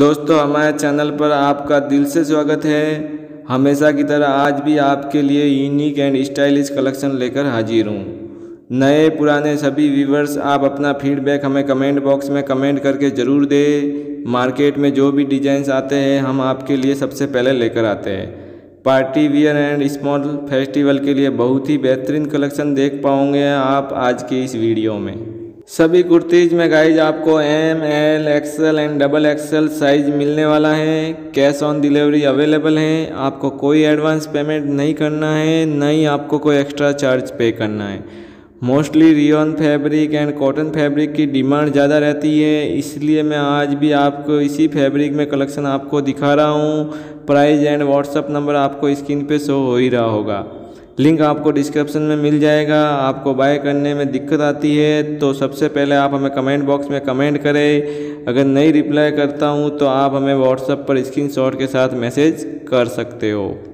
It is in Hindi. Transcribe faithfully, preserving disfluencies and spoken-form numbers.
दोस्तों हमारे चैनल पर आपका दिल से स्वागत है। हमेशा की तरह आज भी आपके लिए यूनिक एंड स्टाइलिश कलेक्शन लेकर हाजिर हूँ। नए पुराने सभी व्यूवर्स आप अपना फीडबैक हमें कमेंट बॉक्स में कमेंट करके ज़रूर दें। मार्केट में जो भी डिजाइंस आते हैं हम आपके लिए सबसे पहले लेकर आते हैं। Party wear and small festival के लिए बहुत ही बेहतरीन कलेक्शन देख पाओगे आप आज की इस वीडियो में। सभी कुर्तीज़ में गाइज आपको M L XL and double XL size मिलने वाला है। कैश ऑन डिलीवरी अवेलेबल है। आपको कोई एडवांस पेमेंट नहीं करना है, ना ही आपको कोई एक्स्ट्रा चार्ज पे करना है। Mostly rayon fabric and cotton fabric की डिमांड ज़्यादा रहती है, इसलिए मैं आज भी आपको इसी फैब्रिक में कलेक्शन आपको दिखा रहा हूँ। प्राइस एंड व्हाट्सअप नंबर आपको स्क्रीन पे शो हो ही रहा होगा। लिंक आपको डिस्क्रिप्शन में मिल जाएगा। आपको बाय करने में दिक्कत आती है तो सबसे पहले आप हमें कमेंट बॉक्स में कमेंट करें। अगर नहीं रिप्लाई करता हूँ तो आप हमें व्हाट्सएप पर स्क्रीन शॉट के साथ मैसेज कर सकते हो।